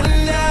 and now